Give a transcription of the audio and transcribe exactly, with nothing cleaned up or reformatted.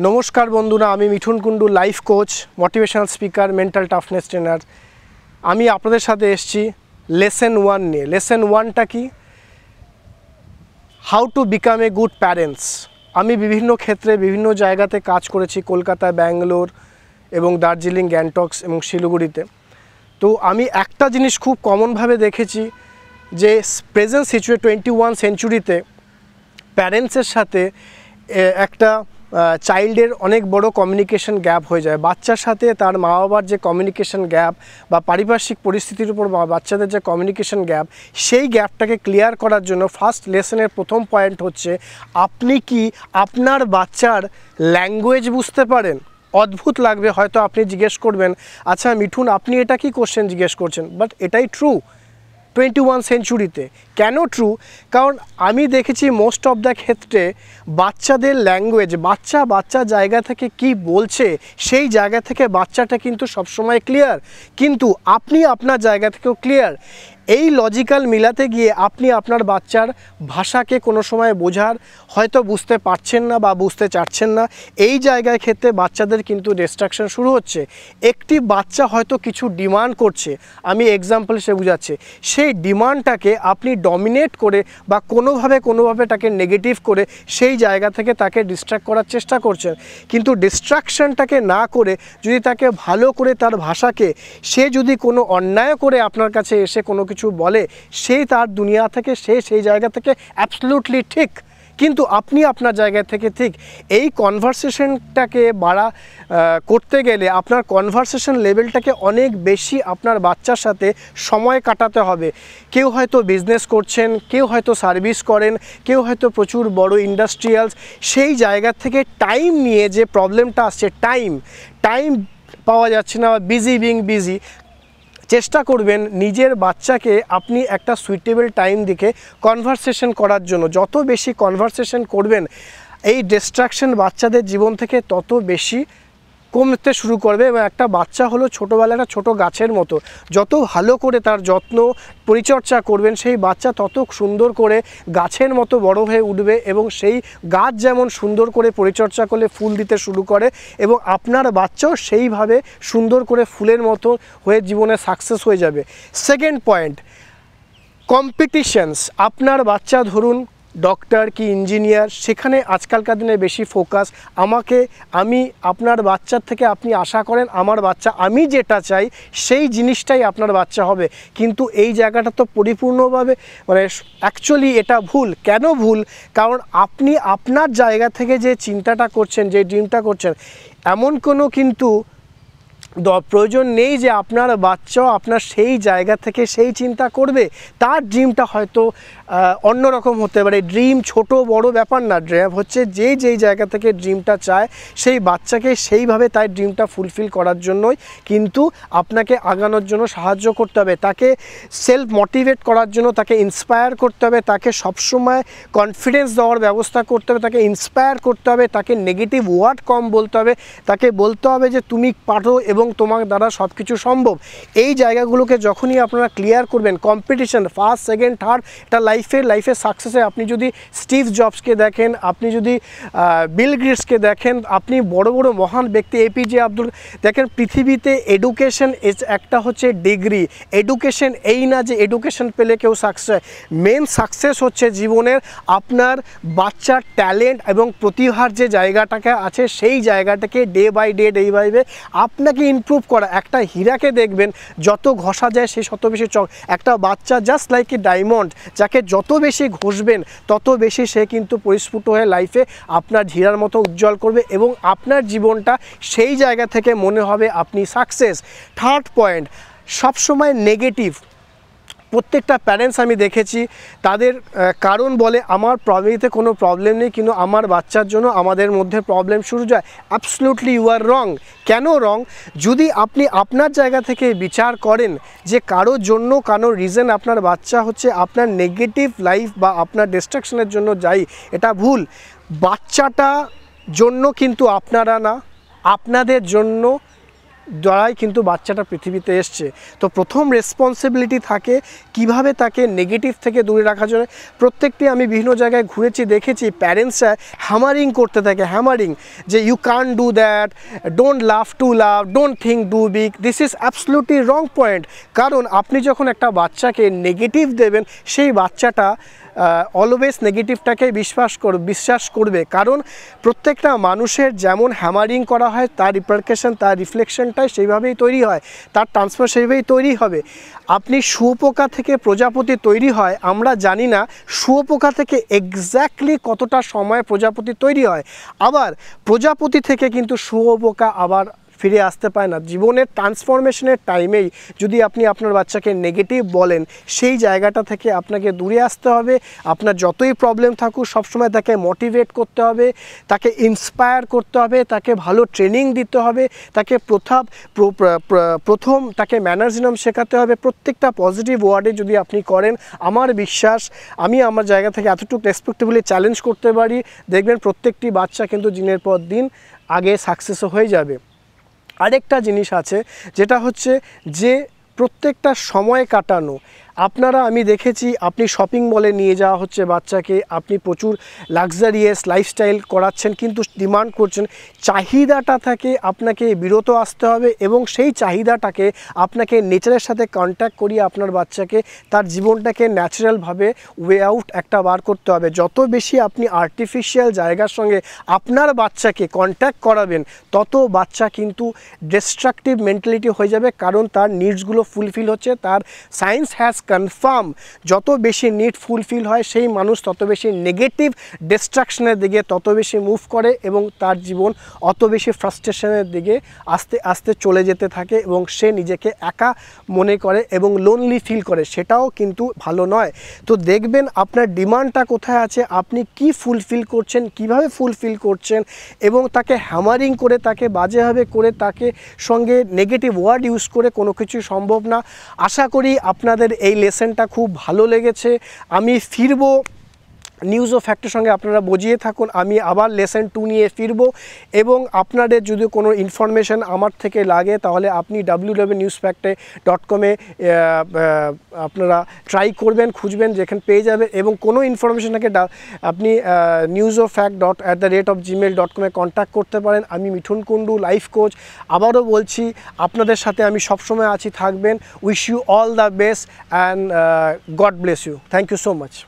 नमस्कार बंधुरा Mithun Kundu life coach motivational speaker mental toughness trainer आमी आपनादेर साथे एसेछि लेसन वन निये। लेसन वनटा कि how to become a good parents. आमी विभिन्न क्षेत्रे विभिन्न जायगाते काज करेछि, कलकाता, बैंगलोर एवं दार्जिलिंग, गैंगटक एवं शिलीगुड़ीते। तो आमी एकटा जिनिस खूब कमन भावे देखेछि जे प्रेजेंट सिचुएशन टोयेंटी वन सेंचुरीते पैरेंट्सेर साथे एकटा चाइल्डर अनेक बड़ो कम्युनिकेशन गैप हो जाए। बाच्चार साथे तार मा बाबार जे कम्युनिकेशन गैप बा पारिपार्श्विक परिस्थितिर उपर बाच्चादेर जे कम्युनिकेशन गैप सेई गैपटाके क्लियर करार जोन्नो फार्स्ट लेसनेर प्रथम पॉइंट होच्छे आपनी कि आपनार बाच्चार लैंग्वेज बुझते पारेन। अद्भुत लागबे हयतो आपनी जिज्ञेस करबेन, अच्छा मिठुन आपनी एटा कि कोश्चेन जिज्ञेस करछेन, बाट एटाई ट्रू टोयेंटी वन सेंचुरीते। क्यों ट्रू? कारण आमी देखेछि मोस्ट अफ द क्षेत्रे बाच्चादेर लैंगुएज बाच्चा बाच्चा जायगा थेके कि बोलछे सेई जायगा थेके बाच्चाटा किन्तु सब समय क्लियर, किन्तु आपनी आपनार जायगा थेकेओ क्लियर। एई लजिकल मिलाते गिये आपनी आपनार बाच्चार भाषाके कोनो समय बोझार हयतो बुझते पारछेन ना बा बुझते चाइछेन ना। एई जायगार क्षेत्रे बाच्चादेर किन्तु डिस्ट्रैक्शन शुरू होच्छे। एकटी बाच्चा हयतो किछु डिमांड करछे, आमी एग्जाम्पल से बुझाच्छि, सेई डिमांडटाके आपनी डमिनेट करे बा कोनोभावे कोनोभावे ताके नेगेटिव करे सेई जायगा थेके ताके डिस्ट्रैक्ट करार चेष्टा करछेन। किन्तु डिस्ट्रैक्शनटाके ना करे जोदि ताके भालो करे तार भाषाके से जोदि कोनो अन्याय करे आपनार काछे एसे कोनो কিছু বলে সেই তার দুনিয়া থেকে সে সেই জায়গা থেকে অ্যাবসলিউটলি ঠিক, কিন্তু আপনি আপনার জায়গা থেকে ঠিক। এই কনভারসেশনটাকে বাড়া করতে গেলে আপনার কনভারসেশন লেভেলটাকে অনেক বেশি আপনার বাচ্চার সাথে সময় কাটাতে হবে। কেউ হয়তো বিজনেস করছেন, কেউ হয়তো সার্ভিস করেন, কেউ হয়তো প্রচুর বড় ইন্ডাস্ট্রিয়ালস। সেই জায়গা থেকে টাইম নিয়ে যে প্রবলেমটা আসছে, টাইম টাইম পাওয়া যাচ্ছে না, বিজি বিং বিজি। চেষ্টা করবেন নিজের বাচ্চাকে আপনি একটা সুইটেবল টাইম দিকে কনভারসেশন করার জন্য। যত বেশি কনভারসেশন করবেন এই ডিস্ট্রাকশন বাচ্চাদের জীবন থেকে তত বেশি কমতে শুরু করবে। এবং একটা বাচ্চা হলো ছোটোবেলা একটা ছোটো গাছের মতো, যত ভালো করে তার যত্ন পরিচর্যা করবেন সেই বাচ্চা তত সুন্দর করে গাছের মতো বড় হয়ে উঠবে। এবং সেই গাছ যেমন সুন্দর করে পরিচর্যা করলে ফুল দিতে শুরু করে, এবং আপনার বাচ্চাও সেইভাবে সুন্দর করে ফুলের মতো হয়ে জীবনে সাকসেস হয়ে যাবে। Second point, competitions. আপনার বাচ্চা ধরুন डॉक्टर की इंजिनियर, सेखाने आजकलकार दिने बेशी फोकस। आमाके आमी आपनार बाच्चा थेके आपनी आशा करें आमार बाच्चा आमी जेटा चाई सेई जिनिसटाई आपनार बाच्चा होबे, किन्तु एई जायगाटा तो परिपूर्णभावे माने एक्चुअली एटा भूल। केन भूल? कारण आपनी आपनार जायगा थेके जे चिंताटा करछेन, जे ड्रीमटा करछेन, एमन कोनो किन्तु प्रयोजन नहीं जे आपनार बाच्चा आपनार सेई जायगा थेके सेई चिंता करबे। तार ड्रीमटा हयतो अन्य रकम होते पारे। ड्रीम छोटो बड़ो ब्यापार ना, ड्रीम होच्छे जे जेई जायगा थेके ड्रीमटा चाय सेई बाच्चाके सेईभावे तार ड्रीमटा फुलफिल करार जोन्नोई किन्तु आपनाके आगानोर जोन्नो साहाज्य करते होबे, ताके सेल्फ मोटिवेट करार जोन्नो ताके इन्सपायर करते होबे, ताके सब समय कन्फिडेंस देওয়ার व्यवस्था करते होबे, ताके इन्सपायर करते होबे, ताके नेगेटिव वार्ड कम बोलते होबे, ताके बोलते होबे जे तुमी पारो এবং তোমার দ্বারা সব কিছু সম্ভব। এই জায়গাগুলোকে যখনই আপনারা ক্লিয়ার করবেন, কম্পিটিশন ফার্স্ট সেকেন্ড থার্ড, এটা লাইফে লাইফে সাকসেসে আপনি যদি স্টিভ জবসকে দেখেন, আপনি যদি বিল গেটসকে দেখেন, আপনি বড় বড় মহান ব্যক্তি এপিজে আব্দুল দেখেন, পৃথিবীতে এডুকেশন একটা হচ্ছে ডিগ্রি। এডুকেশন এই না যে এডুকেশন পেলে কেউ সাকসেস হয়। মেন সাকসেস হচ্ছে জীবনের আপনার বাচ্চার ট্যালেন্ট এবং প্রতিভার যে জায়গাটাকে আছে সেই জায়গাটাকে day by day day by day আপনাকে इम्प्रूव करा। एक हीराके देखें जत घषा जाए से तत बेशी चक। एक बाच्चा जस्ट लाइक ए डायमंड, जाके जत बेशी घषबें तत बेशी से किन्तु परिस्फुट हो लाइफे आपनार हीरार मतो उज्जवल करबे एबं आपनार जीवनटा सेई जायगा थेके मने होबे आपनी सक्सेस। थार्ड पॉइंट, सब समय नेगेटिव। प्रत्येकटा पैरेंट्स आमी देखेछि तादेर कारण बोले आमार फैमिलीते कोनो प्रॉब्लेम नहीं किन्तु आमार बाच्चार जोन्नो आमादेर मध्ये प्रॉब्लेम शुरू जाए। एब्सोल्युटली यू आर रंग। केन रंग? यदि आपनी आपनार जायगा थेके विचार करें जे कारो जोन्नो कानो रिजन आपनार बाच्चा होच्छे आपनार नेगेटिव लाइफ बा आपनार डिस्ट्रैक्शनेर जोन्नो जाई, एटा भूल। बाच्चाटा जोन्नो किन्तु आपनारा ना, आपनादेर जोन्नो द्वाराई किन्तु बाच्चाटा पृथिवीते एसेछे। तो प्रथम रेसपन्सिबिलिटी थाके किभाबे ताके नेगेटिव थेके दूरे राखा जाए। प्रत्येकटी आमी विभिन्न जायगाय घुरेछि देखेछि प्यारेंट्सरा हैमारिंग करते थाके, हैमारिंग जे you can't do that, don't laugh to laugh, don't think do big, this is absolutely wrong point. कारण आपनी जखन एकटा बाच्चाके नेगेटिव देबेन सेई बाच्चाटा अलवेज नेगेटिवटाके विश्वास कर विश्वास करबे। कारण प्रत्येकटा मानुषेर जेमन हैमारिंग करा हय तार रिपारकेशन तार रिफ्लेक्शन सेভাবেই তৈরি হয়, তার ট্রান্সফার সেভাবেই তৈরি হবে। আপনি শুয়োপোকা থেকে প্রজাপতি তৈরি হয়, আমরা জানি না শুয়োপোকা থেকে এক্স্যাক্টলি কতটা সময় প্রজাপতি তৈরি হয়। আবার প্রজাপতি থেকে কিন্তু শুয়োপোকা আবার ফিরে আসতে পায় না। জীবনের ট্রান্সফরমেশনের টাইমেই যদি আপনি আপনার বাচ্চাকে নেগেটিভ বলেন, সেই জায়গাটা থেকে আপনাকে দূরে আসতে হবে। আপনার যতই প্রবলেম থাকুক সবসময় তাকে মোটিভেট করতে হবে, তাকে ইন্সপায়ার করতে হবে, তাকে ভালো ট্রেনিং দিতে হবে, তাকে প্রথম প্রথম তাকে ম্যানার্সিজম শেখাতে হবে। প্রত্যেকটা পজিটিভ ওয়ার্ডে যদি আপনি করেন, আমার বিশ্বাস আমি আমার জায়গা থেকে এতটুকু রেসপেক্টেবলি চ্যালেঞ্জ করতে পারি, দেখবেন প্রত্যেকটি বাচ্চা কিন্তু দিনের পর দিন আগে সাকসেসও হয়ে যাবে। আরেকটা জিনিস আছে যেটা হচ্ছে যে প্রত্যেকটা সময় কাটানো। আপনারা আমি দেখেছি আপনি শপিং মলে নিয়ে যাওয়া হচ্ছে বাচ্চাকে, আপনি প্রচুর লাক্সারিয়াস লাইফস্টাইল করাচ্ছেন কিন্তু ডিমান্ড করছেন, চাহিদাটা থেকে আপনাকে বিরত আসতে হবে এবং সেই চাহিদাটাকে আপনাকে নেচারের সাথে কন্ট্যাক্ট করিয়ে আপনার বাচ্চাকে তার জীবনটাকে ন্যাচারালভাবে ওয়ে আউট একটা বার করতে হবে। যত বেশি আপনি আর্টিফিশিয়াল জায়গার সঙ্গে আপনার বাচ্চাকে কন্ট্যাক্ট করাবেন, তত বাচ্চা কিন্তু ডিস্ট্রাকটিভ মেন্টালিটি হয়ে যাবে। কারণ তার নিডসগুলো ফুলফিল হচ্ছে, তার সায়েন্স হ্যাজ कन्फार्म जो बेशी नीड फुलफिल है से ही मानुष तत बेशी नेगेटिव डिस्ट्रैक्शनर दिखे तत बेशी मूव करे एवं तार जीवन अत बेशी फ्रस्ट्रेशनर दिखे आस्ते आस्ते चले जेते थाके एवं से निजेके एका मने करे एवं लोनली फिल करे, सेटाओ किन्तु भालो नय। तो देखबेन आपनार डिमांडटा कोथाय आछे, आपनी कि फुलफिल करछेन, किभाबे फुलफिल करछेन एवं ताके हैमारिंग करे ताके बाजेभाबे करे ताके संगे नेगेटिव वार्ड यूज करे कोनो किछु सम्भव ना। आशा करी आपनादेर এই লেসনটা খুব ভালো লেগেছে। আমি ফিরবো নিউজ ও ফ্যাক্টের সঙ্গে, আপনারা বুঝিয়ে থাকুন। আমি আবার লেসন টু নিয়ে ফিরবো এবং আপনাদের যদি কোনো ইনফরমেশান আমার থেকে লাগে তাহলে আপনি ডাব্লিউ ডাব্লিউ নিউজ ফ্যাক্টে ডট কমে আপনারা ট্রাই করবেন, খুঁজবেন, যেখানে পেয়ে যাবেন। এবং কোনো ইনফরমেশানটাকে আপনি নিউজ ও fact dot at the rate of Gmail dot কমে কন্ট্যাক্ট করতে পারেন। আমি মিঠুন কুণ্ডু, লাইফ কোচ। আবারও বলছি আপনাদের সাথে আমি সবসময় আছি, থাকবেন। Wish you all the best and God bless you. Thank you so much.